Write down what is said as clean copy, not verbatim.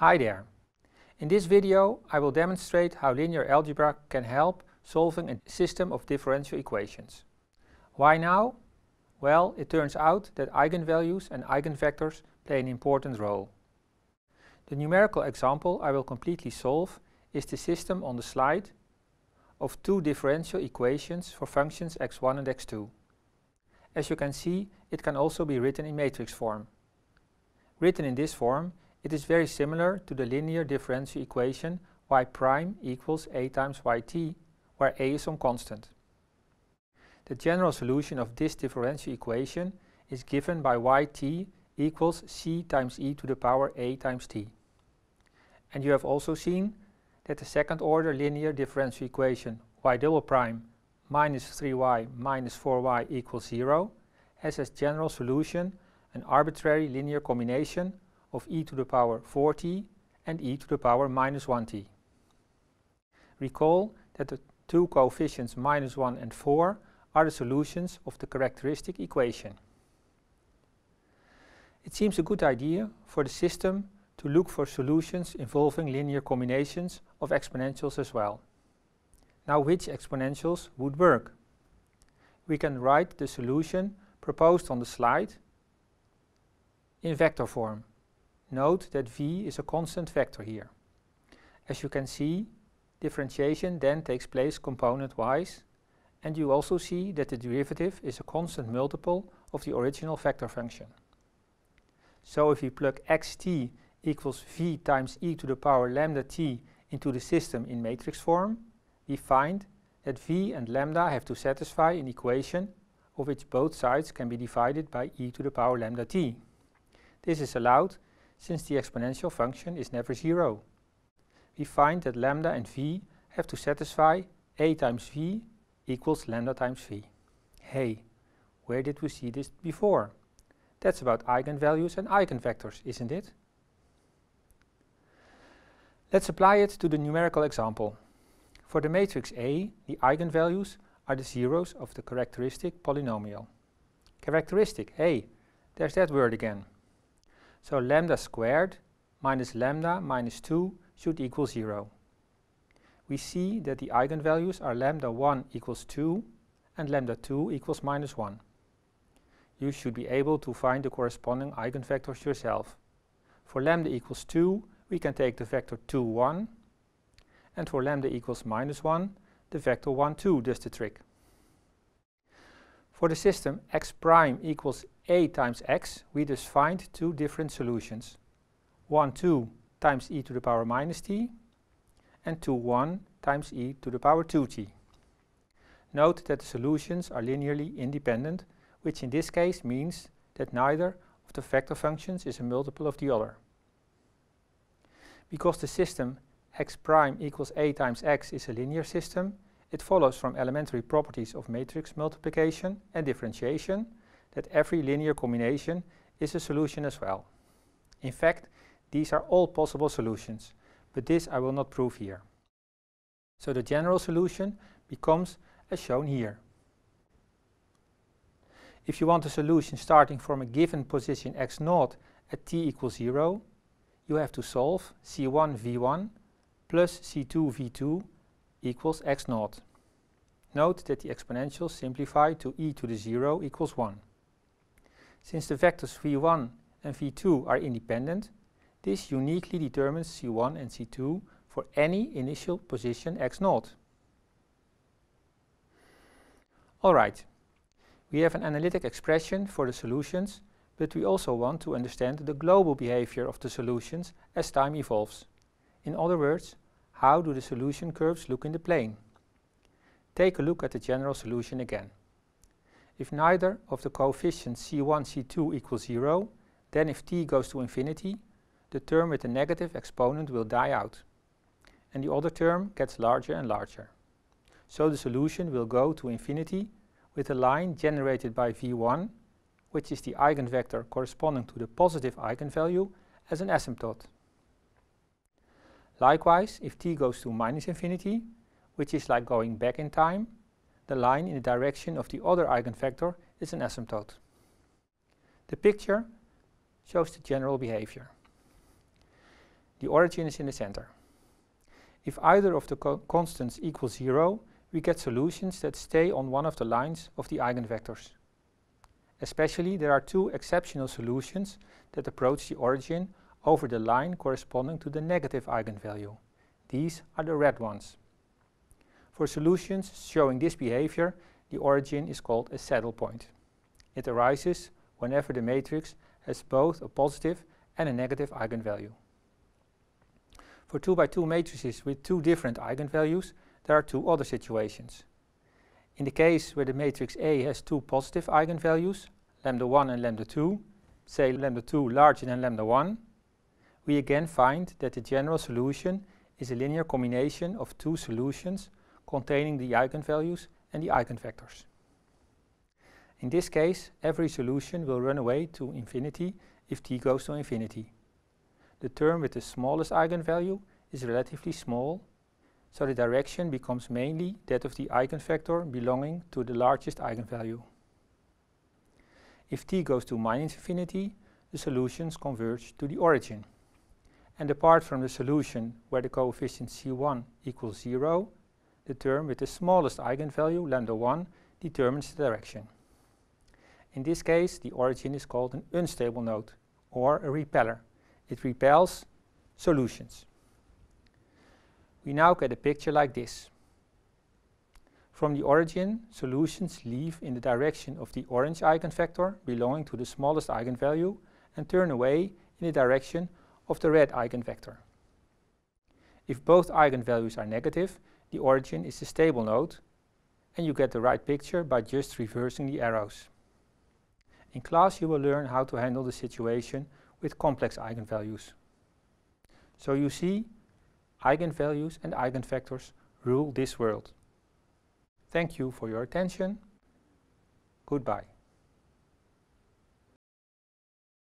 Hi there! In this video I will demonstrate how linear algebra can help solving a system of differential equations. Why now? Well, it turns out that eigenvalues and eigenvectors play an important role. The numerical example I will completely solve is the system on the slide of two differential equations for functions x1 and x2. As you can see, it can also be written in matrix form. Written in this form, it is very similar to the linear differential equation y prime equals a times yt, where a is some constant. The general solution of this differential equation is given by yt equals c times e to the power a times t. And you have also seen that the second order linear differential equation y double prime minus 3y minus 4y equals 0 has as general solution an arbitrary linear combination of e to the power 4t and e to the power minus 1t. Recall that the two coefficients minus 1 and 4 are the solutions of the characteristic equation. It seems a good idea for the system to look for solutions involving linear combinations of exponentials as well. Now, which exponentials would work? We can write the solution proposed on the slide in vector form. Note that v is a constant vector here. As you can see, differentiation then takes place component-wise, and you also see that the derivative is a constant multiple of the original vector function. So if we plug xt equals v times e to the power lambda t into the system in matrix form, we find that v and lambda have to satisfy an equation of which both sides can be divided by e to the power lambda t. This is allowed since the exponential function is never zero. We find that lambda and v have to satisfy a times v equals lambda times v. Hey, where did we see this before? That's about eigenvalues and eigenvectors, isn't it? Let's apply it to the numerical example. For the matrix A, the eigenvalues are the zeros of the characteristic polynomial. Characteristic A, there's that word again. So lambda squared minus lambda minus 2 should equal 0. We see that the eigenvalues are lambda 1 equals 2 and lambda 2 equals minus 1. You should be able to find the corresponding eigenvectors yourself. For lambda equals 2, we can take the vector 2, 1. And for lambda equals minus 1, the vector 1, 2 does the trick. For the system x prime equals a times x, we thus find two different solutions. 1, 2 times e to the power minus t and 2, 1 times e to the power 2t. Note that the solutions are linearly independent, which in this case means that neither of the vector functions is a multiple of the other. Because the system x prime equals a times x is a linear system, it follows from elementary properties of matrix multiplication and differentiation that every linear combination is a solution as well. In fact, these are all possible solutions, but this I will not prove here. So the general solution becomes as shown here. If you want a solution starting from a given position x0 at t equals 0, you have to solve c1 v1 plus c2 v2 equals x0. Note that the exponentials simplify to e to the 0 equals 1. Since the vectors v1 and v2 are independent, this uniquely determines c1 and c2 for any initial position x0. Alright, we have an analytic expression for the solutions, but we also want to understand the global behavior of the solutions as time evolves. In other words, how do the solution curves look in the plane? Take a look at the general solution again. If neither of the coefficients c1, c2 equals 0, then if t goes to infinity, the term with the negative exponent will die out, and the other term gets larger and larger. So the solution will go to infinity with a line generated by v1, which is the eigenvector corresponding to the positive eigenvalue, as an asymptote. Likewise, if t goes to minus infinity, which is like going back in time, the line in the direction of the other eigenvector is an asymptote. The picture shows the general behavior. The origin is in the center. If either of the constants equals 0, we get solutions that stay on one of the lines of the eigenvectors. Especially, there are two exceptional solutions that approach the origin over the line corresponding to the negative eigenvalue. These are the red ones. For solutions showing this behavior, the origin is called a saddle point. It arises whenever the matrix has both a positive and a negative eigenvalue. For 2x2 matrices with two different eigenvalues, there are two other situations. In the case where the matrix A has two positive eigenvalues, lambda 1 and lambda 2, say lambda 2 larger than lambda 1, we again find that the general solution is a linear combination of two solutions containing the eigenvalues and the eigenvectors. In this case, every solution will run away to infinity if t goes to infinity. The term with the smallest eigenvalue is relatively small, so the direction becomes mainly that of the eigenvector belonging to the largest eigenvalue. If t goes to minus infinity, the solutions converge to the origin. And apart from the solution where the coefficient c1 equals 0, the term with the smallest eigenvalue, lambda 1, determines the direction. In this case, the origin is called an unstable node, or a repeller. It repels solutions. We now get a picture like this. From the origin, solutions leave in the direction of the orange eigenvector belonging to the smallest eigenvalue and turn away in the direction of the red eigenvector. If both eigenvalues are negative, the origin is the stable node, and you get the right picture by just reversing the arrows. In class, you will learn how to handle the situation with complex eigenvalues. So you see, eigenvalues and eigenvectors rule this world. Thank you for your attention. Goodbye.